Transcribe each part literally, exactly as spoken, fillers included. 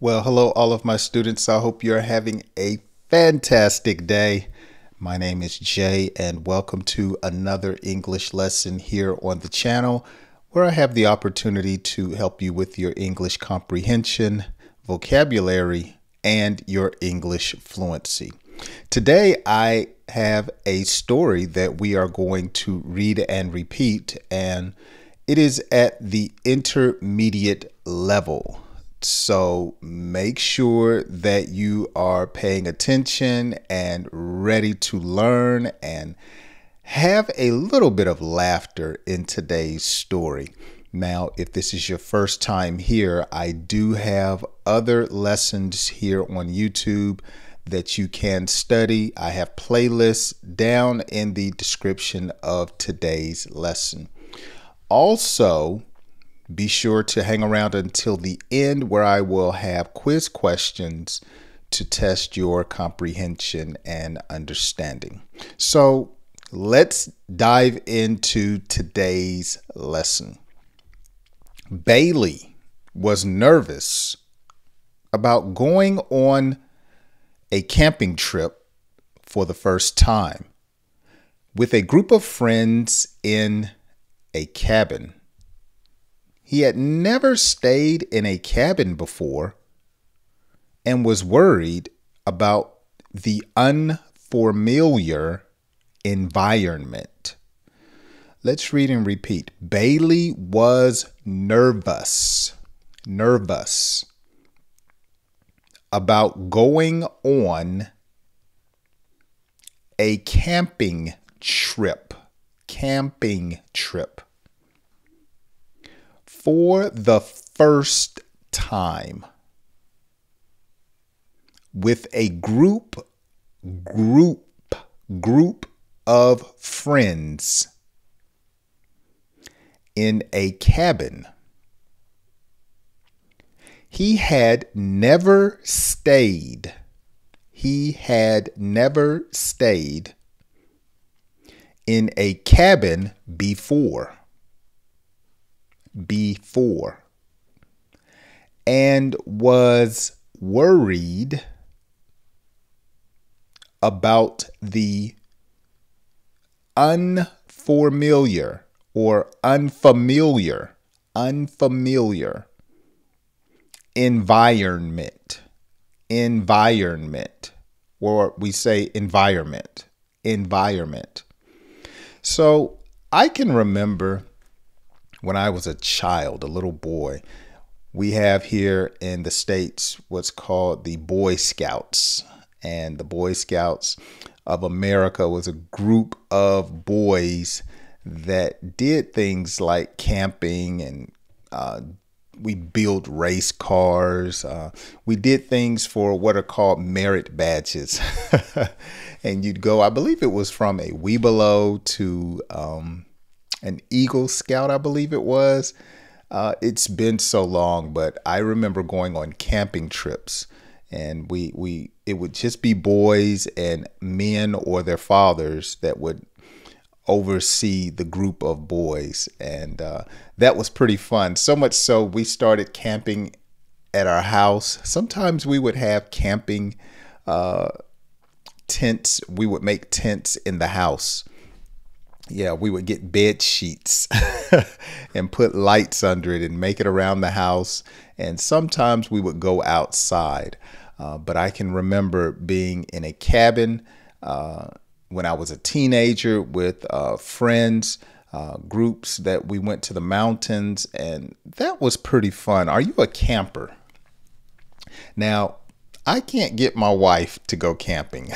Well, hello, all of my students. I hope you're having a fantastic day. My name is Jay, and welcome to another English lesson here on the channel, where I have the opportunity to help you with your English comprehension, vocabulary, and your English fluency. Today, I have a story that we are going to read and repeat, and it is at the intermediate level. So make sure that you are paying attention and ready to learn and have a little bit of laughter in today's story. Now, if this is your first time here, I do have other lessons here on YouTube that you can study. I have playlists down in the description of today's lesson. Also, be sure to hang around until the end, where I will have quiz questions to test your comprehension and understanding. So let's dive into today's lesson. Bailey was nervous about going on a camping trip for the first time with a group of friends in a cabin. He had never stayed in a cabin before and was worried about the unfamiliar environment. Let's read and repeat. Bailey was nervous, nervous about going on a camping trip, camping trip. For the first time with a group, group, group of friends in a cabin. He had never stayed. He had never stayed in a cabin before. Before and was worried about the unfamiliar or unfamiliar, unfamiliar environment, environment, or we say environment, environment. So I can remember when I was a child, a little boy, we have here in the States what's called the Boy Scouts. And the Boy Scouts of America was a group of boys that did things like camping, and uh, we built race cars. Uh, we did things for what are called merit badges. And you'd go, I believe it was from a Weebelo to Um, an Eagle Scout, I believe it was. Uh, it's been so long, but I remember going on camping trips, and we we it would just be boys and men or their fathers that would oversee the group of boys, and uh, that was pretty fun. So much so, we started camping at our house. Sometimes we would have camping uh, tents. We would make tents in the house. Yeah, we would get bed sheets and put lights under it and make it around the house. And sometimes we would go outside. Uh, but I can remember being in a cabin uh, when I was a teenager with uh, friends, uh, groups that we went to the mountains. And that was pretty fun. Are you a camper? Now, I can't get my wife to go camping.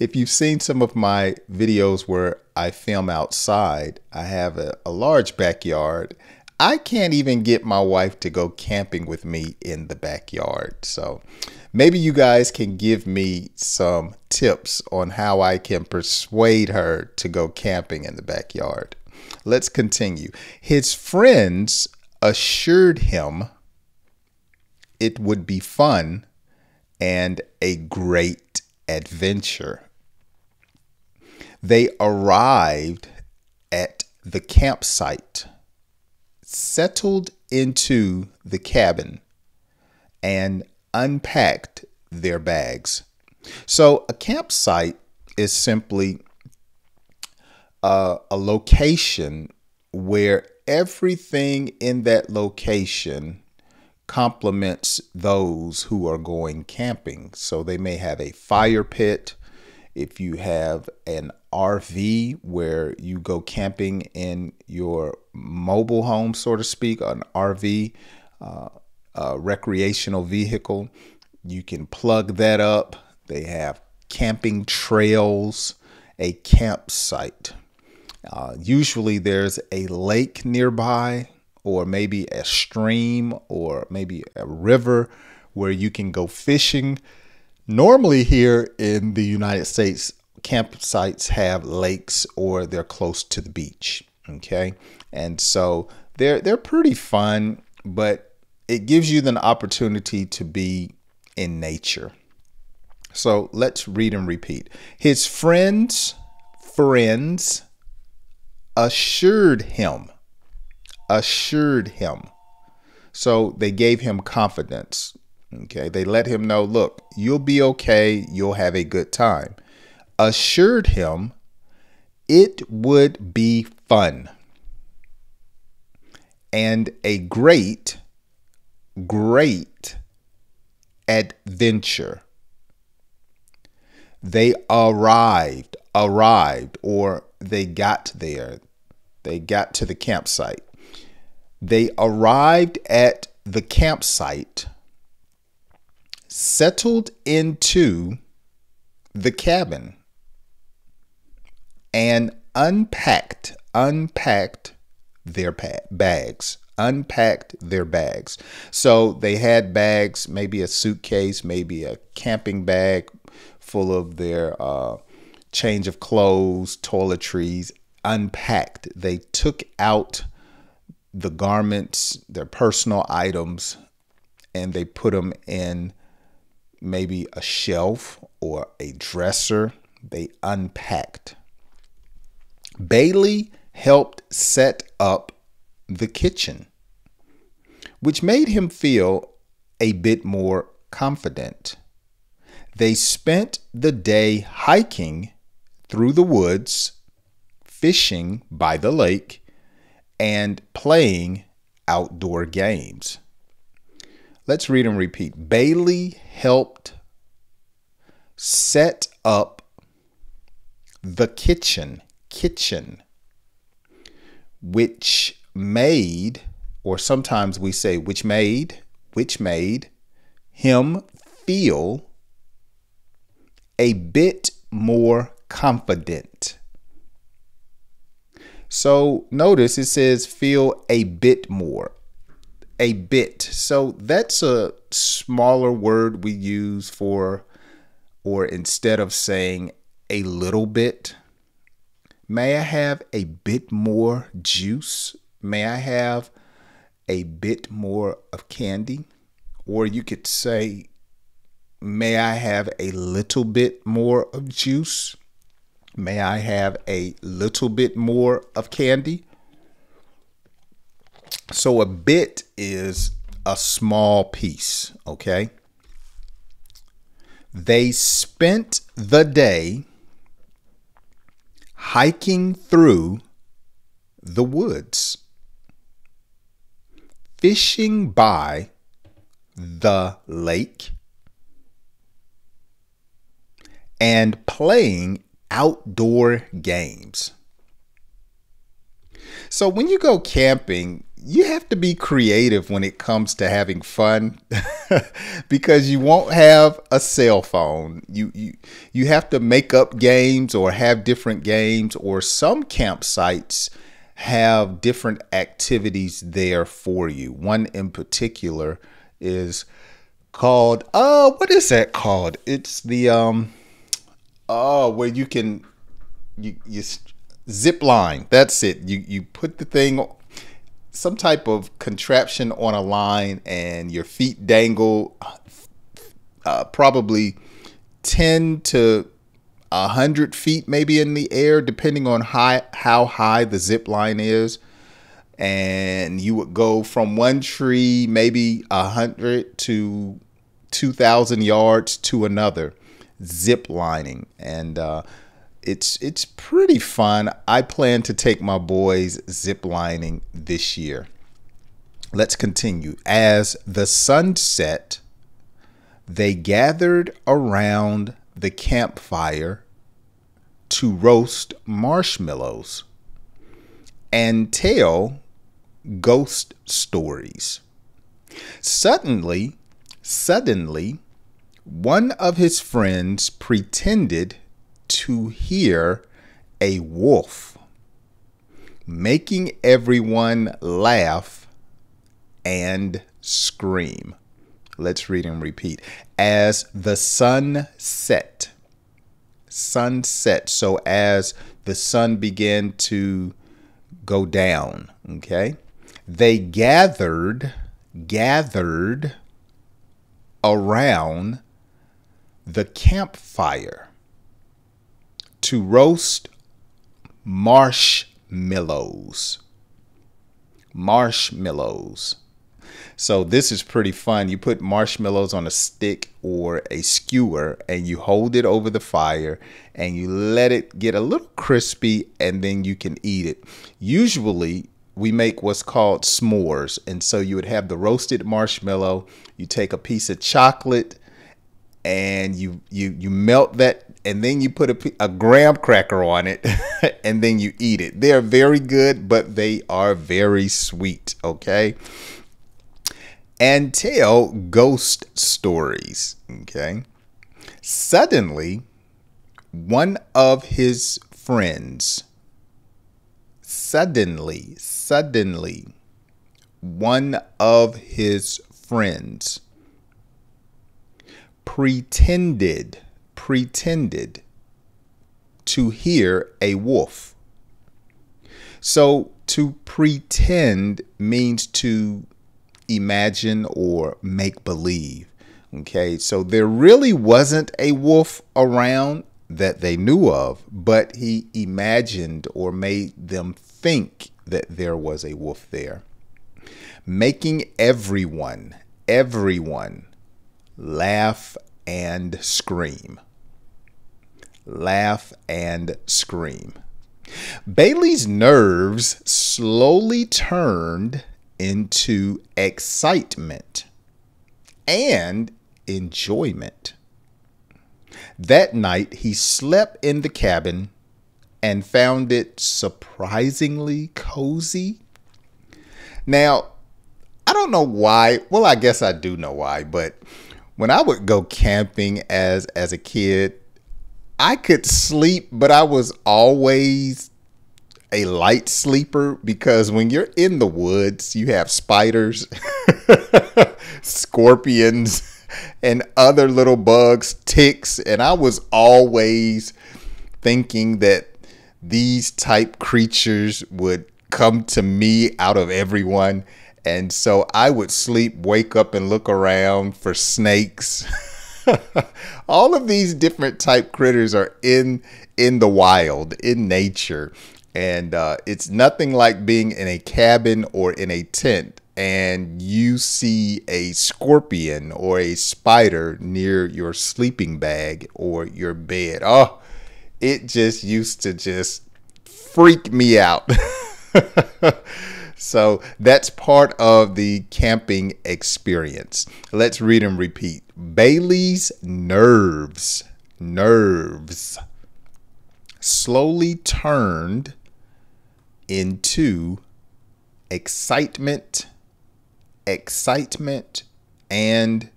If you've seen some of my videos where I film outside, I have a, a large backyard. I can't even get my wife to go camping with me in the backyard. So maybe you guys can give me some tips on how I can persuade her to go camping in the backyard. Let's continue. His friends assured him it would be fun and a great adventure. They arrived at the campsite, settled into the cabin, and unpacked their bags. So a campsite is simply uh, a location where everything in that location complements those who are going camping. So they may have a fire pit. If you have an R V where you go camping in your mobile home, so to speak, an R V, uh, a recreational vehicle, you can plug that up. They have camping trails, a campsite. Uh, usually there's a lake nearby, or maybe a stream, or maybe a river where you can go fishing. Normally here in the United States, campsites have lakes or they're close to the beach, okay? And so they're, they're pretty fun, but it gives you an opportunity to be in nature. So let's read and repeat. His friends, friends assured him, assured him. So they gave him confidence. Okay, they let him know, look, you'll be okay. You'll have a good time. Assured him it would be fun and a great, great adventure. They arrived, arrived, or they got there. They got to the campsite. They arrived at the campsite, settled into the cabin, and unpacked, unpacked their bags, unpacked their bags. So they had bags, maybe a suitcase, maybe a camping bag full of their uh, change of clothes, toiletries, unpacked. They took out the garments, their personal items, and they put them in maybe a shelf or a dresser. They unpacked. Bailey helped set up the kitchen, which made him feel a bit more confident. They spent the day hiking through the woods, fishing by the lake, and playing outdoor games. Let's read and repeat. Bailey helped set up the kitchen, kitchen, which made, or sometimes we say which made, which made him feel a bit more confident. So notice it says feel a bit more. A bit. So that's a smaller word we use for, or instead of saying a little bit. May I have a bit more juice? May I have a bit more of candy? Or you could say, may I have a little bit more of juice? May I have a little bit more of candy? So a bit is a small piece, okay? They spent the day hiking through the woods, fishing by the lake, and playing outdoor games. So when you go camping, you have to be creative when it comes to having fun because you won't have a cell phone. You, you, you have to make up games or have different games, or some campsites have different activities there for you. One in particular is called, oh, what is that called? It's the, um, oh, where you can, you, you zip line. That's it. You, you put the thing on some type of contraption on a line and your feet dangle uh, probably ten to a hundred feet maybe in the air, depending on high, how high the zip line is. and you would go from one tree maybe one hundred to two thousand yards to another, zip lining. And uh, it's, it's pretty fun. I plan to take my boys zip lining this year. Let's continue. As the sun set, they gathered around the campfire to roast marshmallows and tell ghost stories. Suddenly, suddenly, one of his friends pretended to hear a wolf, making everyone laugh and scream. Let's read and repeat. As the sun set, sunset. So as the sun began to go down, okay, they gathered, gathered around the campfire to roast marshmallows, marshmallows. So this is pretty fun. You put marshmallows on a stick or a skewer and you hold it over the fire and you let it get a little crispy, and then you can eat it. Usually we make what's called s'mores. And so you would have the roasted marshmallow. You take a piece of chocolate and you you you melt that, and then you put a, a graham cracker on it and then you eat it. They are very good, but they are very sweet. Okay. And tell ghost stories, okay? Suddenly, one of his friends, suddenly, suddenly, one of his friends pretended, pretended to hear a wolf. So to pretend means to imagine or make believe. Okay, so there really wasn't a wolf around that they knew of, but he imagined or made them think that there was a wolf there, making everyone, everyone laugh and scream. Laugh and scream. Bailey's nerves slowly turned into excitement and enjoyment. That night, he slept in the cabin and found it surprisingly cozy. Now, I don't know why. Well, I guess I do know why, but when I would go camping as, as a kid, I could sleep, but I was always a light sleeper, because when you're in the woods, you have spiders, scorpions, and other little bugs, ticks. And I was always thinking that these type creatures would come to me out of everyone. And so I would sleep, wake up, and look around for snakes. All of these different type critters are in, in the wild, in nature. And uh, it's nothing like being in a cabin or in a tent and you see a scorpion or a spider near your sleeping bag or your bed. Oh, it just used to just freak me out. So that's part of the camping experience. Let's read and repeat. Bailey's nerves, nerves slowly turned into excitement, excitement, and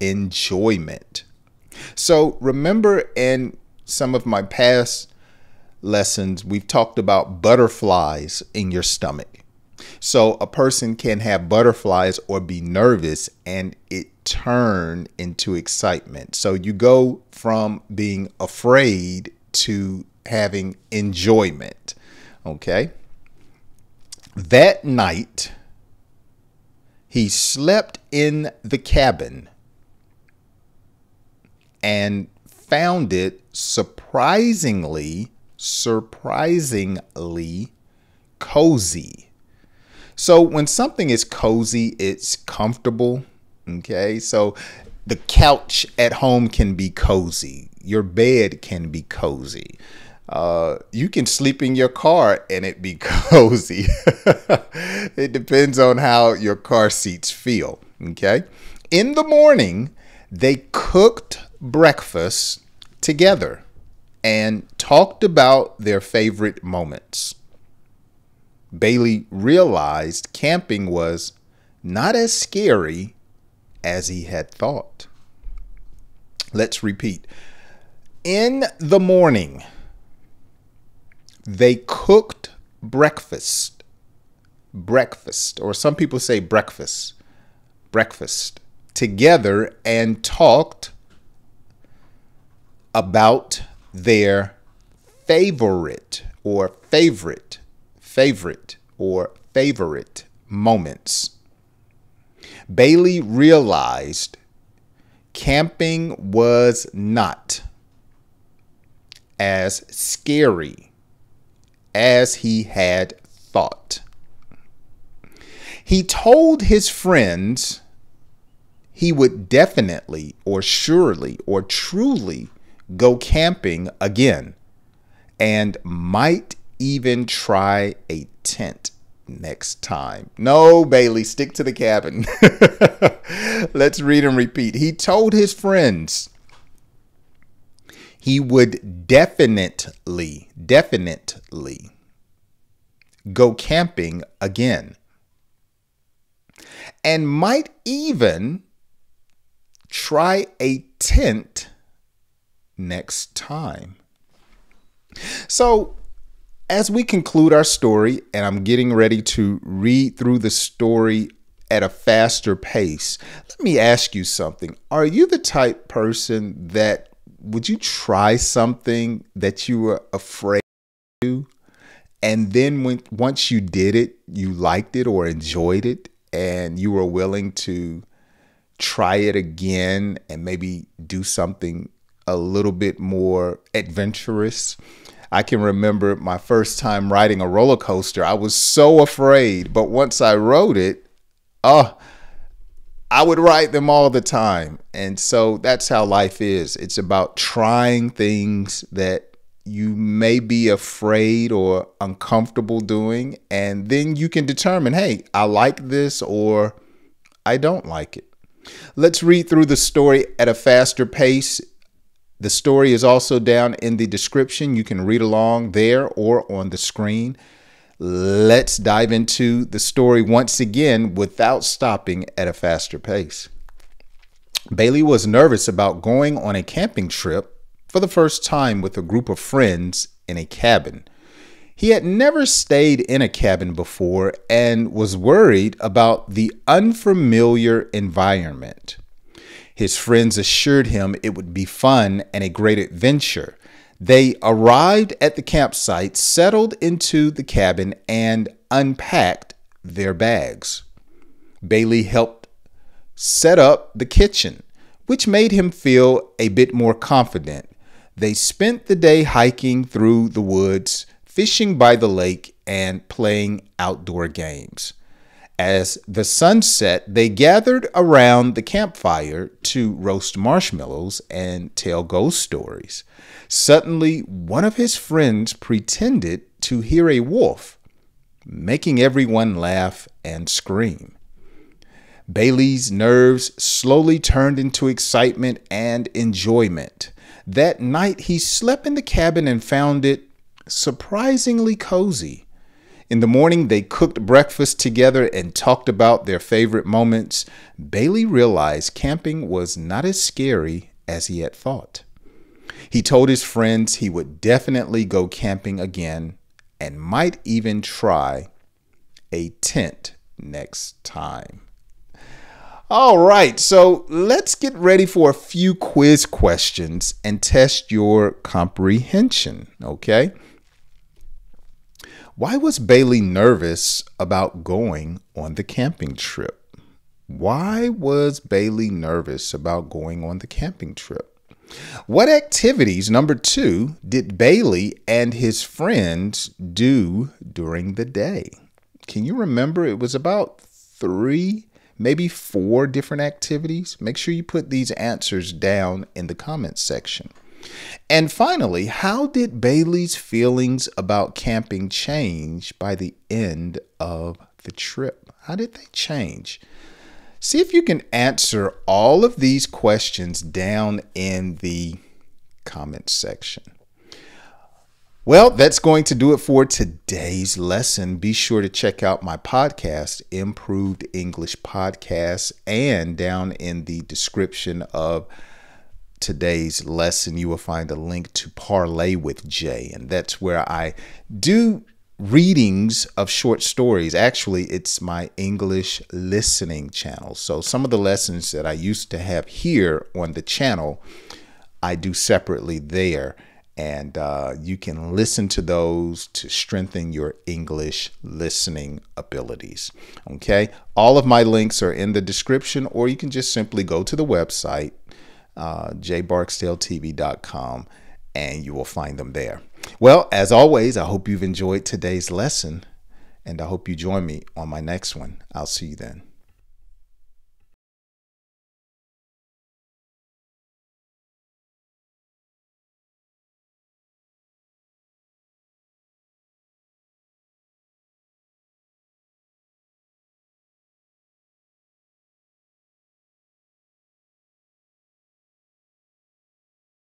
enjoyment. So remember, in some of my past lessons, we've talked about butterflies in your stomach. So a person can have butterflies or be nervous and it turn into excitement. So you go from being afraid to having enjoyment. Okay. That night, he slept in the cabin and found it surprisingly, surprisingly cozy. So when something is cozy, it's comfortable. Okay, so the couch at home can be cozy. Your bed can be cozy. Uh, you can sleep in your car and it be cozy. It depends on how your car seats feel. Okay, in the morning, they cooked breakfast together and talked about their favorite moments. Bailey realized camping was not as scary as he had thought. Let's repeat. In the morning, they cooked breakfast. Breakfast, or some people say breakfast. Breakfast together and talked about their favorite or favorite, favorite or favorite moments. Bailey realized camping was not as scary as he had thought. He told his friends he would definitely or surely or truly go camping again and might even try a tent next time. No, Bailey, stick to the cabin. Let's read and repeat. He told his friends he would definitely, definitely go camping again and might even try a tent next time. So, as we conclude our story, and I'm getting ready to read through the story at a faster pace, let me ask you something. Are you the type person that would you try something that you were afraid to do? And then when, once you did it, you liked it or enjoyed it, and you were willing to try it again and maybe do something a little bit more adventurous? I can remember my first time riding a roller coaster. I was so afraid, but once I rode it, oh, I would ride them all the time. And so that's how life is. It's about trying things that you may be afraid or uncomfortable doing, and then you can determine, hey, I like this or I don't like it. Let's read through the story at a faster pace. The story is also down in the description. You can read along there or on the screen. Let's dive into the story once again without stopping at a faster pace. Bailey was nervous about going on a camping trip for the first time with a group of friends in a cabin. He had never stayed in a cabin before and was worried about the unfamiliar environment. His friends assured him it would be fun and a great adventure. They arrived at the campsite, settled into the cabin, and unpacked their bags. Bailey helped set up the kitchen, which made him feel a bit more confident. They spent the day hiking through the woods, fishing by the lake, and playing outdoor games. As the sun set, they gathered around the campfire to roast marshmallows and tell ghost stories. Suddenly, one of his friends pretended to hear a wolf, making everyone laugh and scream. Bailey's nerves slowly turned into excitement and enjoyment. That night, he slept in the cabin and found it surprisingly cozy. In the morning, they cooked breakfast together and talked about their favorite moments. Bailey realized camping was not as scary as he had thought. He told his friends he would definitely go camping again and might even try a tent next time. All right, so let's get ready for a few quiz questions and test your comprehension, okay? Why was Bailey nervous about going on the camping trip? Why was Bailey nervous about going on the camping trip? What activities, number two, did Bailey and his friends do during the day? can you remember? It was about three, maybe four different activities. Make sure you put these answers down in the comments section. And finally, how did Bailey's feelings about camping change by the end of the trip? How did they change? See if you can answer all of these questions down in the comments section. Well, that's going to do it for today's lesson. Be sure to check out my podcast, Improved English Podcast, and down in the description of today's lesson, you will find a link to Parlay with Jay, and that's where I do readings of short stories. Actually, it's my English listening channel. So some of the lessons that I used to have here on the channel, I do separately there. And uh, you can listen to those to strengthen your English listening abilities. Okay, all of my links are in the description, or you can just simply go to the website, uh, jay barksdale t v dot com, and you will find them there. Well, as always, I hope you've enjoyed today's lesson, and I hope you join me on my next one. I'll see you then.